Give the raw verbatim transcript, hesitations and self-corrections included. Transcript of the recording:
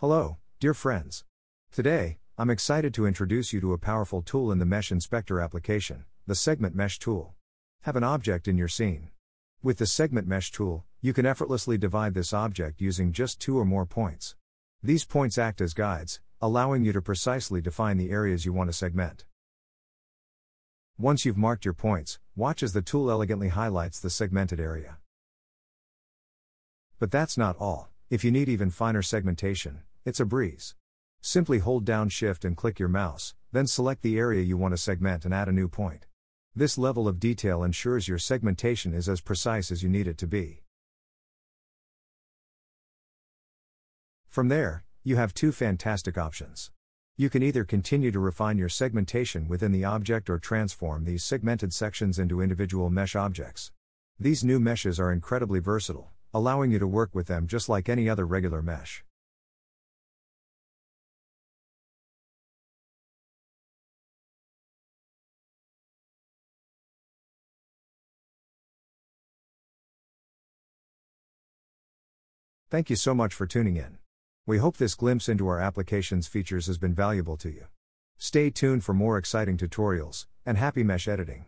Hello, dear friends. Today, I'm excited to introduce you to a powerful tool in the Mesh Inspector application, the Segment Mesh tool. Have an object in your scene. With the Segment Mesh tool, you can effortlessly divide this object using just two or more points. These points act as guides, allowing you to precisely define the areas you want to segment. Once you've marked your points, watch as the tool elegantly highlights the segmented area. But that's not all. If you need even finer segmentation, it's a breeze. Simply hold down Shift and click your mouse, then select the area you want to segment and add a new point. This level of detail ensures your segmentation is as precise as you need it to be. From there, you have two fantastic options. You can either continue to refine your segmentation within the object or transform these segmented sections into individual mesh objects. These new meshes are incredibly versatile, allowing you to work with them just like any other regular mesh. Thank you so much for tuning in. We hope this glimpse into our application's features has been valuable to you. Stay tuned for more exciting tutorials, and happy mesh editing!